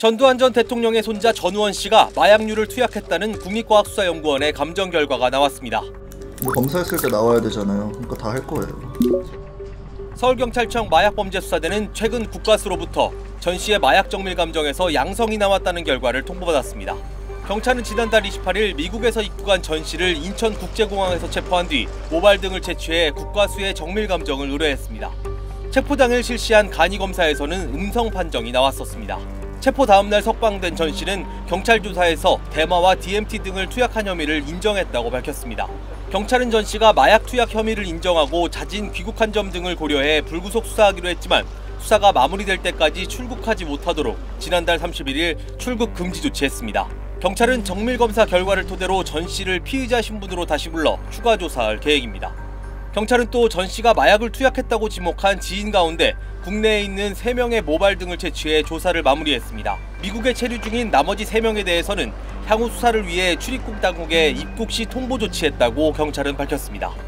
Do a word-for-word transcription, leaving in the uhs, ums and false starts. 전두환 전 대통령의 손자 전우원 씨가 마약류를 투약했다는 국립과학수사연구원의 감정 결과가 나왔습니다. 뭐 검사했을 때 나와야 되잖아요. 그러니까 다 할 거예요. 서울경찰청 마약범죄수사대는 최근 국과수로부터 전 씨의 마약 정밀 감정에서 양성이 나왔다는 결과를 통보받았습니다. 경찰은 지난달 이십팔일 미국에서 입국한 전 씨를 인천국제공항에서 체포한 뒤 모발 등을 채취해 국과수의 정밀 감정을 의뢰했습니다. 체포 당일 실시한 간이검사에서는 음성 판정이 나왔었습니다. 체포 다음 날 석방된 전 씨는 경찰 조사에서 대마와 디 엠 티 등을 투약한 혐의를 인정했다고 밝혔습니다. 경찰은 전 씨가 마약 투약 혐의를 인정하고 자진 귀국한 점 등을 고려해 불구속 수사하기로 했지만 수사가 마무리될 때까지 출국하지 못하도록 지난달 삼십일일 출국 금지 조치했습니다. 경찰은 정밀검사 결과를 토대로 전 씨를 피의자 신분으로 다시 불러 추가 조사할 계획입니다. 경찰은 또 전 씨가 마약을 투약했다고 지목한 지인 가운데 국내에 있는 세 명의 모발 등을 채취해 조사를 마무리했습니다. 미국에 체류 중인 나머지 세 명에 대해서는 향후 수사를 위해 출입국 당국에 입국 시 통보 조치했다고 경찰은 밝혔습니다.